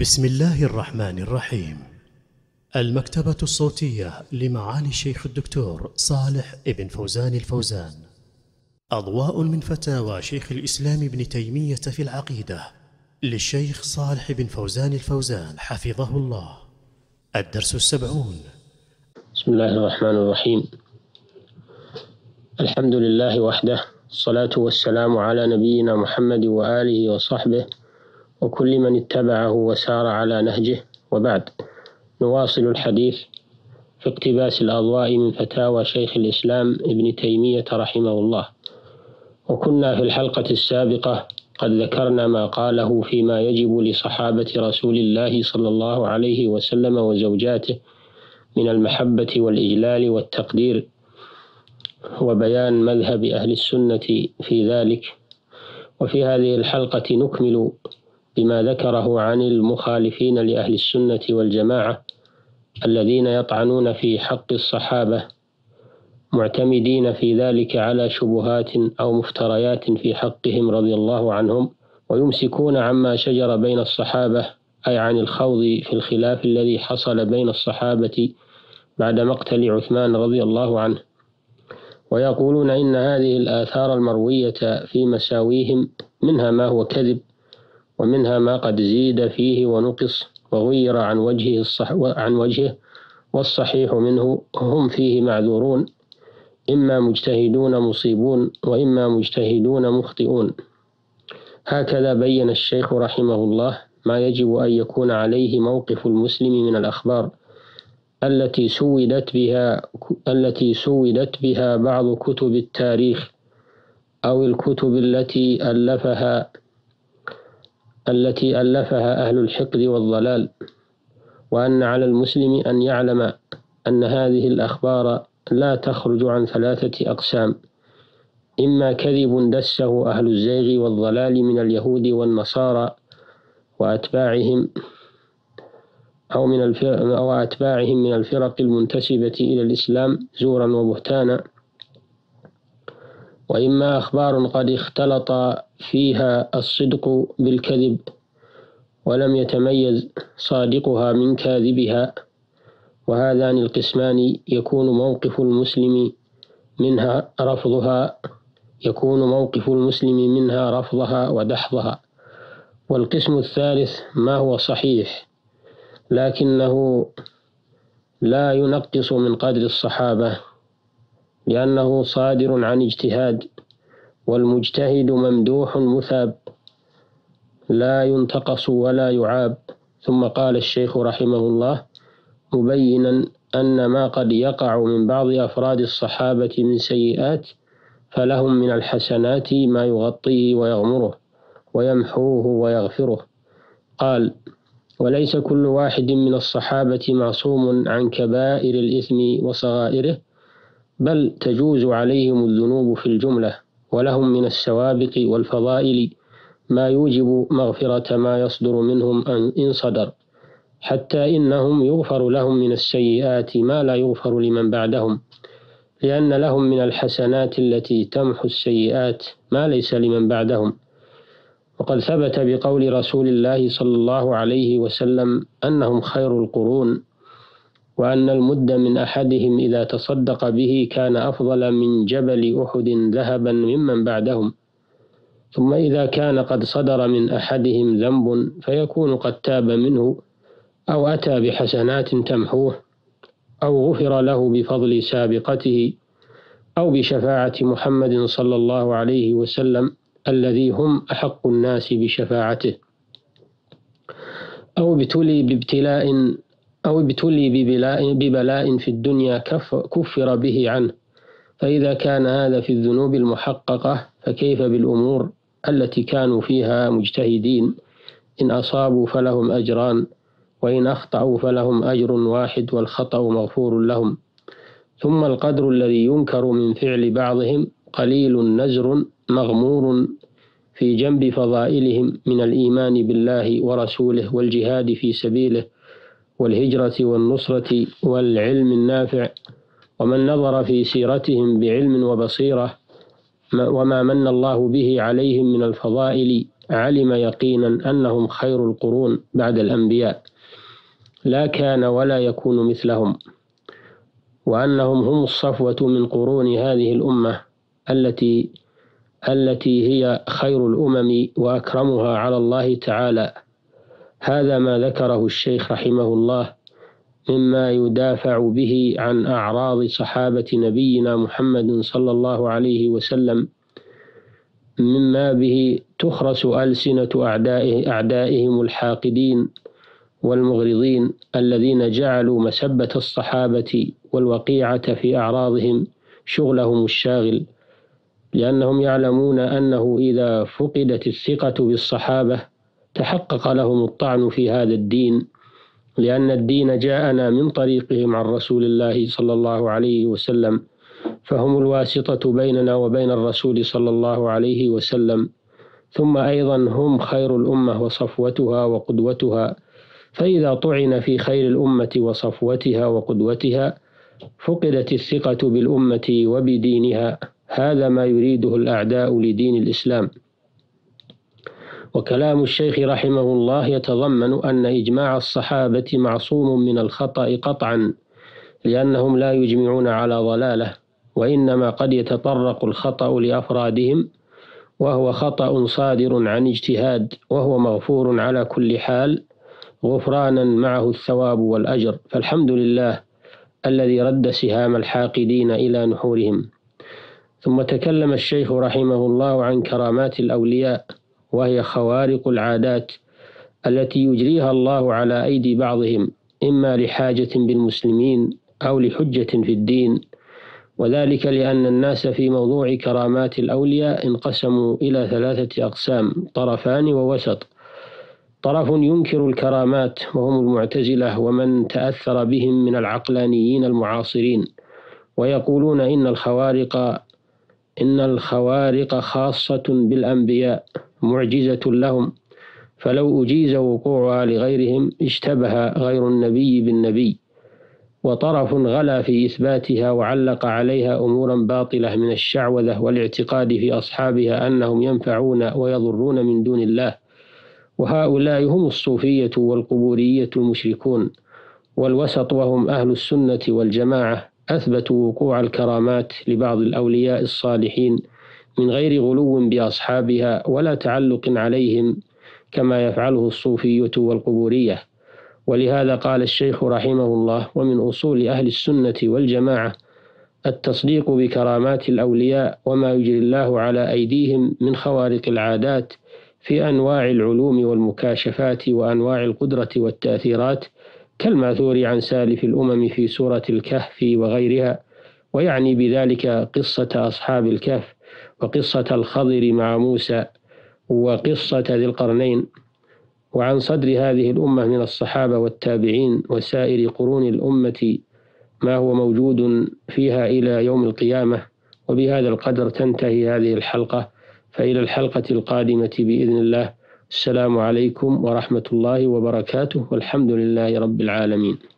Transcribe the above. بسم الله الرحمن الرحيم. المكتبة الصوتية لمعالي الشيخ الدكتور صالح ابن فوزان الفوزان. أضواء من فتاوى شيخ الإسلام ابن تيمية في العقيدة للشيخ صالح ابن فوزان الفوزان حفظه الله. الدرس 70. بسم الله الرحمن الرحيم. الحمد لله وحده، الصلاة والسلام على نبينا محمد وآله وصحبه وكل من اتبعه وسار على نهجه، وبعد. نواصل الحديث في اقتباس الأضواء من فتاوى شيخ الإسلام ابن تيمية رحمه الله. وكنا في الحلقة السابقة قد ذكرنا ما قاله فيما يجب لصحابة رسول الله صلى الله عليه وسلم وزوجاته من المحبة والإجلال والتقدير، وبيان مذهب أهل السنة في ذلك. وفي هذه الحلقة نكمل بما ذكره عن المخالفين لأهل السنة والجماعة الذين يطعنون في حق الصحابة، معتمدين في ذلك على شبهات أو مفتريات في حقهم رضي الله عنهم، ويمسكون عما شجر بين الصحابة، أي عن الخوض في الخلاف الذي حصل بين الصحابة بعد مقتل عثمان رضي الله عنه، ويقولون إن هذه الآثار المروية في مساويهم منها ما هو كذب، ومنها ما قد زيد فيه ونقص وغير عن وجهه، والصحيح منه هم فيه معذورون، إما مجتهدون مصيبون وإما مجتهدون مخطئون. هكذا بين الشيخ رحمه الله ما يجب أن يكون عليه موقف المسلم من الأخبار التي سودت بها بعض كتب التاريخ، أو الكتب التي ألفها أهل الحقد والضلال، وأن على المسلم أن يعلم أن هذه الأخبار لا تخرج عن 3 أقسام: إما كذب دسه أهل الزيغ والضلال من اليهود والنصارى وأتباعهم من الفرق المنتسبة إلى الإسلام زورا وبهتانا، وإما أخبار قد اختلط فيها الصدق بالكذب ولم يتميز صادقها من كاذبها. وهذان القسمان يكون موقف المسلم منها رفضها ودحضها. والقسم الثالث ما هو صحيح لكنه لا ينقص من قدر الصحابة، لأنه صادر عن اجتهاد، والمجتهد ممدوح مثاب لا ينتقص ولا يعاب. ثم قال الشيخ رحمه الله مبينا أن ما قد يقع من بعض أفراد الصحابة من سيئات فلهم من الحسنات ما يغطيه ويغمره ويمحوه ويغفره. قال: وليس كل واحد من الصحابة معصوم عن كبائر الإثم وصغائره، بل تجوز عليهم الذنوب في الجملة، ولهم من السوابق والفضائل ما يوجب مغفرة ما يصدر منهم إن صدر، حتى إنهم يغفر لهم من السيئات ما لا يغفر لمن بعدهم، لأن لهم من الحسنات التي تمحو السيئات ما ليس لمن بعدهم. وقد ثبت بقول رسول الله صلى الله عليه وسلم أنهم خير القرون، وأن المد من أحدهم إذا تصدق به كان أفضل من جبل أحد ذهبا ممن بعدهم. ثم إذا كان قد صدر من أحدهم ذنب فيكون قد تاب منه، أو أتى بحسنات تمحوه، أو غفر له بفضل سابقته، أو بشفاعة محمد صلى الله عليه وسلم الذي هم أحق الناس بشفاعته، أو ابتلي ببلاء في الدنيا كفر به عنه. فإذا كان هذا في الذنوب المحققة فكيف بالأمور التي كانوا فيها مجتهدين؟ إن أصابوا فلهم أجران، وإن أخطأوا فلهم أجر واحد، والخطأ مغفور لهم. ثم القدر الذي ينكر من فعل بعضهم قليل نزر مغمور في جنب فضائلهم من الإيمان بالله ورسوله، والجهاد في سبيله، والهجرة والنصرة، والعلم النافع. ومن نظر في سيرتهم بعلم وبصيرة وما من الله به عليهم من الفضائل علم يقينا أنهم خير القرون بعد الأنبياء، لا كان ولا يكون مثلهم، وأنهم هم الصفوة من قرون هذه الأمة التي هي خير الأمم وأكرمها على الله تعالى. هذا ما ذكره الشيخ رحمه الله مما يدافع به عن أعراض صحابة نبينا محمد صلى الله عليه وسلم، مما به تخرس ألسنة أعدائهم الحاقدين والمغرضين الذين جعلوا مسبة الصحابة والوقيعة في أعراضهم شغلهم الشاغل، لأنهم يعلمون أنه إذا فقدت الثقة بالصحابة تحقق لهم الطعن في هذا الدين، لأن الدين جاءنا من طريقهم عن رسول الله صلى الله عليه وسلم، فهم الواسطة بيننا وبين الرسول صلى الله عليه وسلم، ثم أيضا هم خير الأمة وصفوتها وقدوتها، فإذا طعن في خير الأمة وصفوتها وقدوتها فقدت الثقة بالأمة وبدينها. هذا ما يريده الأعداء لدين الإسلام. وكلام الشيخ رحمه الله يتضمن أن إجماع الصحابة معصوم من الخطأ قطعا، لأنهم لا يجمعون على ضلالة، وإنما قد يتطرق الخطأ لأفرادهم، وهو خطأ صادر عن اجتهاد، وهو مغفور على كل حال غفرانا معه الثواب والأجر، فالحمد لله الذي رد سهام الحاقدين إلى نحورهم. ثم تكلم الشيخ رحمه الله عن كرامات الأولياء، وهي خوارق العادات التي يجريها الله على أيدي بعضهم، إما لحاجة بالمسلمين أو لحجة في الدين، وذلك لأن الناس في موضوع كرامات الأولياء انقسموا إلى 3 أقسام، طرفان ووسط. طرف ينكر الكرامات وهم المعتزلة ومن تأثر بهم من العقلانيين المعاصرين، ويقولون إن الخوارق خاصة بالأنبياء معجزة لهم، فلو أجيز وقوعها لغيرهم اشتبه غير النبي بالنبي. وطرف غلا في إثباتها وعلق عليها أمورا باطلة من الشعوذة والاعتقاد في أصحابها أنهم ينفعون ويضرون من دون الله، وهؤلاء هم الصوفية والقبورية المشركون. والوسط وهم أهل السنة والجماعة، أثبتوا وقوع الكرامات لبعض الأولياء الصالحين من غير غلو بأصحابها ولا تعلق عليهم كما يفعله الصوفية والقبورية. ولهذا قال الشيخ رحمه الله: ومن أصول أهل السنة والجماعة التصديق بكرامات الأولياء وما يجري الله على أيديهم من خوارق العادات في أنواع العلوم والمكاشفات وأنواع القدرة والتأثيرات، كالماثور عن سالف الأمم في سورة الكهف وغيرها، ويعني بذلك قصة أصحاب الكهف وقصة الخضر مع موسى وقصة ذي القرنين. وعن صدر هذه الأمة من الصحابة والتابعين وسائر قرون الأمة ما هو موجود فيها إلى يوم القيامة. وبهذا القدر تنتهي هذه الحلقة، فإلى الحلقة القادمة بإذن الله. السلام عليكم ورحمة الله وبركاته، والحمد لله رب العالمين.